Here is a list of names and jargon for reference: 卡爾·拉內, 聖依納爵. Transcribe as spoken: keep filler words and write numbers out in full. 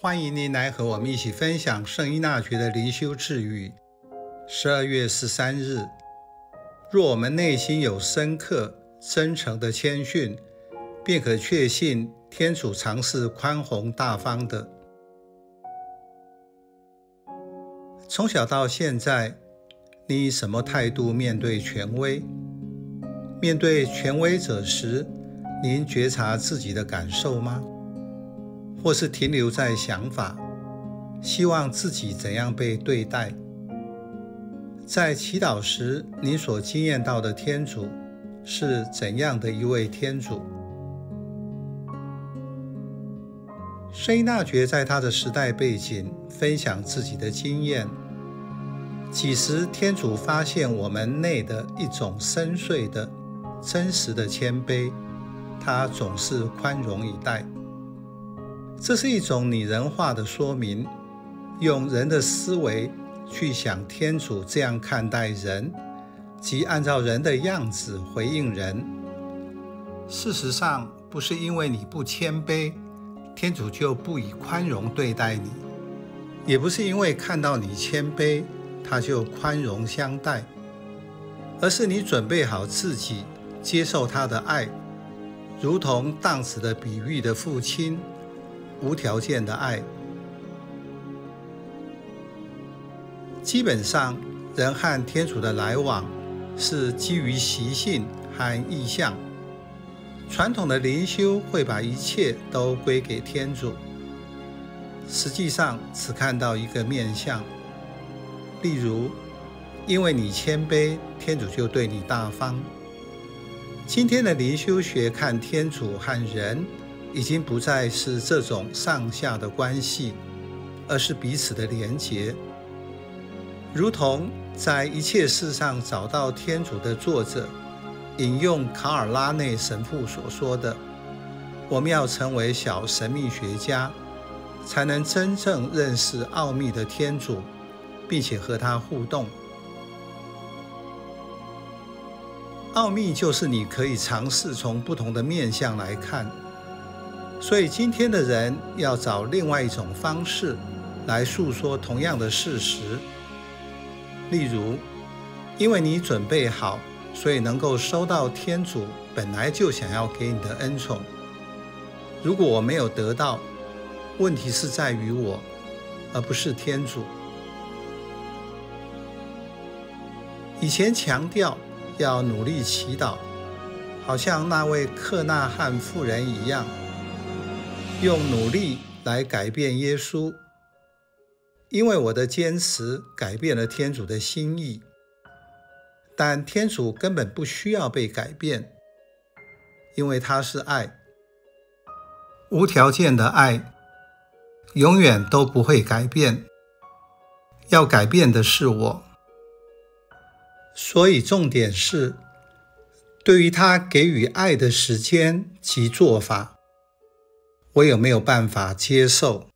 欢迎您来和我们一起分享圣依纳爵的灵修智语。十二月十三日，若我们内心有深刻、真诚的谦逊，便可确信天主常是宽宏大方的。从小到现在，你以什么态度面对权威？面对权威者时，您觉察自己的感受吗？或是停留在想法，希望自己怎样被对待？在祈祷时，你所经验到的天主是怎样的一位天主？圣依纳爵在他的时代背景分享自己的经验，几时天主发现我们内的一种深邃的、真实的谦卑，他总是宽容以待。这是一种拟人化的说明，用人的思维去想天主这样看待人，即按照人的样子回应人。事实上，不是因为你不谦卑，天主就不以宽容对待你，也不是因为看到你谦卑，他就宽容相待，而是你准备好自己接受他的爱，如同荡子的比喻的父亲无条件的爱。基本上，人和天主的来往是基于习性和意向。传统的灵修会把一切都归给天主，实际上只看到一个面向。例如，因为你谦卑，天主就对你大方。今天的灵修学看天主和人，已经不再是这种上下的关系，而是彼此的连结，如同在一切事上找到天主的作者引用卡尔拉内神父所说的，我们要成为小神秘学家，才能真正认识奥秘的天主，并且和他互动。奥秘就是你可以尝试从不同的面向来看，所以今天的人要找另外一种方式来诉说同样的事实。例如，因为你准备好，所以能够收到天主本来就想要给你的恩宠。如果我没有得到，问题是在于我，而不是天主。以前强调要努力祈祷，好像那位克纳汉妇人一样，用努力来改变耶稣，因为我的坚持改变了天主的心意。但天主根本不需要被改变，因为他是爱，无条件的爱，永远都不会改变。要改变的是我。所以重点是，对于他给予爱的时间及做法，我有没有办法接受？